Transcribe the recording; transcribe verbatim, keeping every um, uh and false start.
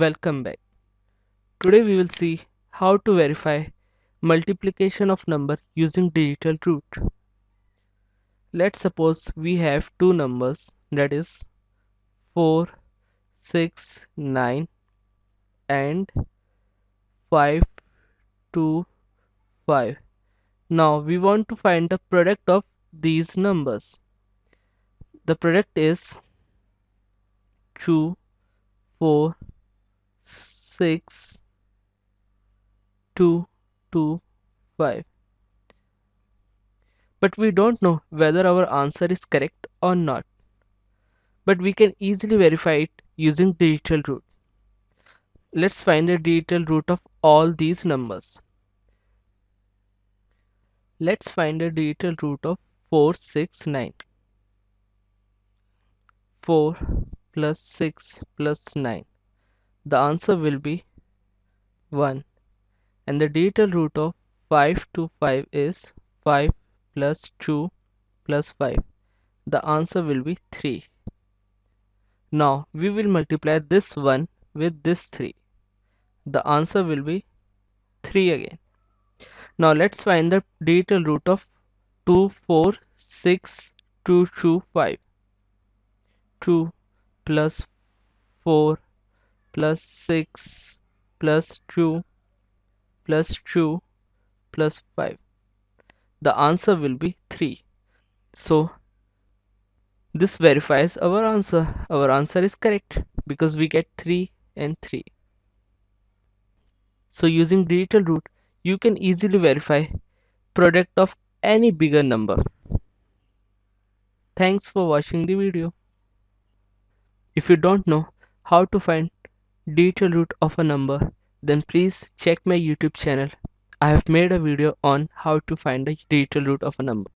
Welcome back. Today we will see how to verify multiplication of number using digital root. Let's suppose we have two numbers, that is four, six, nine and five, two, five. Now we want to find the product of these numbers. The product is two, four, six, two, two, five. But we don't know whether our answer is correct or not. But we can easily verify it using digital root. Let's find the digital root of all these numbers. Let's find the digital root of four, six, nine. four plus six plus nine. The answer will be one. And the digital root of five to five is five plus two plus five. The answer will be three. Now we will multiply this one with this three. The answer will be three again. Now let's find the digital root of two, four, six, two, two, five. two plus four plus six plus two plus two plus five. The answer will be three. So this verifies our answer. Our answer is correct because we get three and three. So using digital root, you can easily verify product of any bigger number. Thanks for watching the video. If you don't know how to find digital root of a number, then please check my YouTube channel. I have made a video on how to find the digital root of a number.